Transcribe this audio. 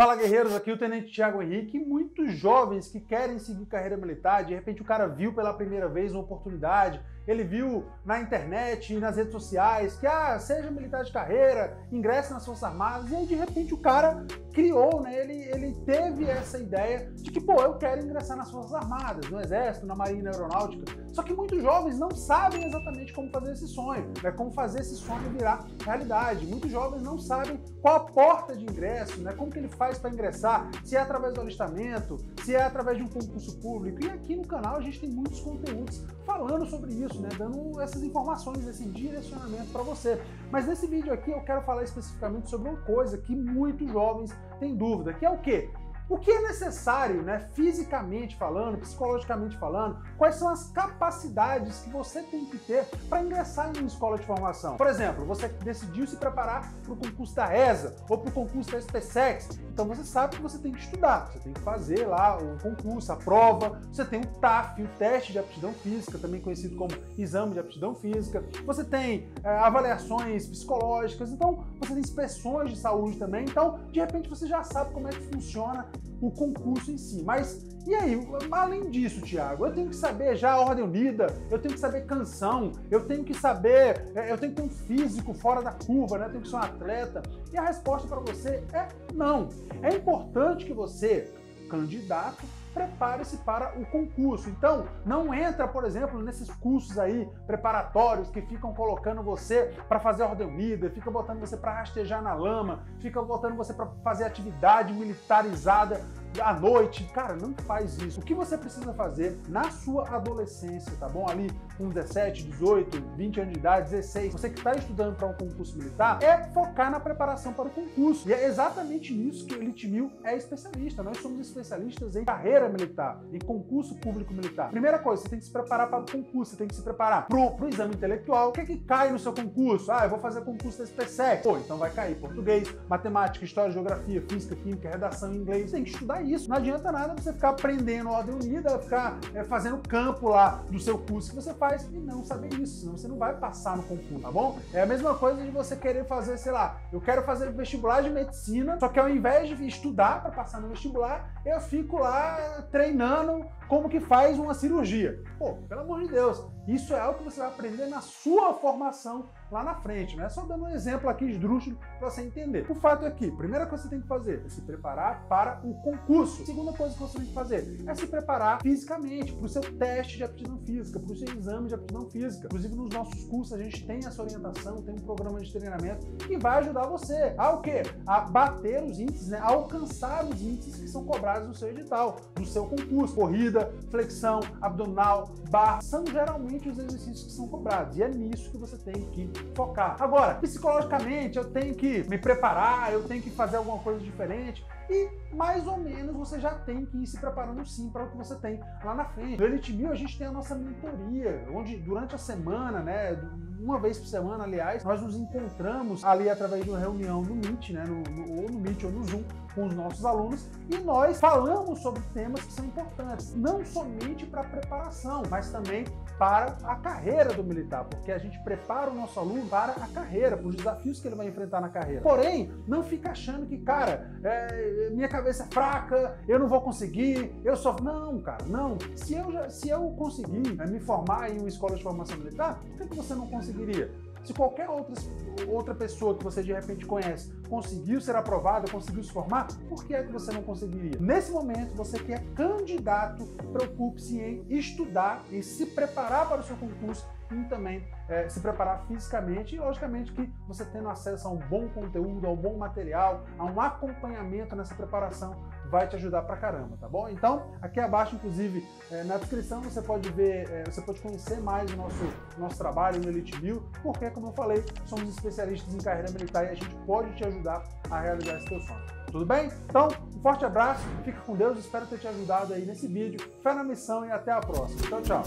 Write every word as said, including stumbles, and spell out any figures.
Fala guerreiros, aqui o Tenente Thiago Henrique. Muitos jovens que querem seguir carreira militar, de repente o cara viu pela primeira vez uma oportunidade, ele viu na internet e nas redes sociais que ah, seja militar de carreira, ingresse nas Forças Armadas, e aí de repente o cara criou, né? ele, ele teve essa ideia de que, pô, eu quero ingressar nas Forças Armadas, no Exército, na Marinha, na Aeronáutica. Só que muitos jovens não sabem exatamente como fazer esse sonho, né? Como fazer esse sonho virar realidade. Muitos jovens não sabem qual a porta de ingresso, né? Como que ele faz para ingressar, se é através do alistamento, se é através de um concurso público. E aqui no canal a gente tem muitos conteúdos falando sobre isso, né? Dando essas informações, esse direcionamento para você. Mas nesse vídeo aqui eu quero falar especificamente sobre uma coisa que muitos jovens têm dúvida, que é o quê? O que é necessário, né, fisicamente falando, psicologicamente falando, quais são as capacidades que você tem que ter para ingressar em uma escola de formação. Por exemplo, você decidiu se preparar para o concurso da E S A ou para o concurso da EsPCEx, então você sabe que você tem que estudar, você tem que fazer lá o concurso, a prova, você tem o T A F, o teste de aptidão física, também conhecido como exame de aptidão física, você tem é, avaliações psicológicas, então você tem inspeções de saúde também, então de repente você já sabe como é que funciona o concurso em si. Mas e aí, além disso, Thiago, eu tenho que saber já a ordem unida, eu tenho que saber canção, eu tenho que saber, eu tenho que ter um físico fora da curva, né? Eu tenho que ser um atleta? E a resposta para você é não. É importante que você, candidato, prepare-se para o concurso. Então, não entra, por exemplo, nesses cursos aí preparatórios que ficam colocando você para fazer ordem unida, fica botando você para rastejar na lama, fica botando você para fazer atividade militarizada à noite. Cara, não faz isso. O que você precisa fazer na sua adolescência, tá bom? Ali com dezessete, dezoito, vinte anos de idade, dezesseis, você que está estudando para um concurso militar, é focar na preparação para o concurso. E é exatamente nisso que o Elite Mil é especialista. Nós somos especialistas em carreira militar, em concurso público militar. Primeira coisa, você tem que se preparar para o concurso, você tem que se preparar pro, pro exame intelectual. O que é que cai no seu concurso? Ah, eu vou fazer concurso da EsPCEx. Pô, então vai cair português, matemática, história, geografia, física, química, redação em inglês. Você tem que estudar isso. Não adianta nada você ficar aprendendo ordem unida, ficar é, fazendo campo lá do seu curso que você faz e não saber isso, senão você não vai passar no concurso, tá bom? É a mesma coisa de você querer fazer, sei lá, eu quero fazer vestibular de medicina, só que ao invés de estudar para passar no vestibular, eu fico lá treinando como que faz uma cirurgia. Pô, pelo amor de Deus, isso é algo que você vai aprender na sua formação lá na frente, né? Só dando um exemplo aqui esdrúxulo para você entender. O fato é que, primeira coisa que você tem que fazer é se preparar para o concurso. Segunda coisa que você tem que fazer é se preparar fisicamente para o seu teste de aptidão física, para o seu exame de aptidão física. Inclusive, nos nossos cursos, a gente tem essa orientação, tem um programa de treinamento que vai ajudar você a o quê? A bater os índices, né? A alcançar os índices que são cobrados no seu edital, do seu concurso. Corrida, flexão, abdominal, barra, são geralmente os exercícios que são cobrados, e é nisso que você tem que focar. Agora, psicologicamente, eu tenho que me preparar, eu tenho que fazer alguma coisa diferente, e mais ou menos você já tem que ir se preparando sim para o que você tem lá na frente. No Elite Mil a gente tem a nossa mentoria, onde durante a semana, né, uma vez por semana, aliás, nós nos encontramos ali através de uma reunião no Meet, né, no, no, ou no Meet ou no Zoom, com os nossos alunos, e nós falamos sobre temas que são importantes, não somente para a preparação, mas também para a carreira do militar, porque a gente prepara o nosso aluno para a carreira, para os desafios que ele vai enfrentar na carreira. Porém, não fica achando que, cara, é, minha cabeça é fraca, eu não vou conseguir, eu só... Não, cara, não. Se eu, já, se eu conseguir é, me formar em uma escola de formação militar, por que que você não conseguiria? Se qualquer outra, outra pessoa que você de repente conhece conseguiu ser aprovada, conseguiu se formar, por que é que você não conseguiria? Nesse momento, você que é candidato, preocupe-se em estudar, em se preparar para o seu concurso e também é, se preparar fisicamente, e logicamente que você tendo acesso a um bom conteúdo, a um bom material, a um acompanhamento nessa preparação, vai te ajudar pra caramba, tá bom? Então, aqui abaixo, inclusive, é, na descrição, você pode ver, é, você pode conhecer mais o nosso, nosso trabalho no Elite Mil, porque, como eu falei, somos especialistas em carreira militar e a gente pode te ajudar a realizar esse teu sonho. Tudo bem? Então, um forte abraço, fica com Deus, espero ter te ajudado aí nesse vídeo, fé na missão e até a próxima. Tchau, tchau!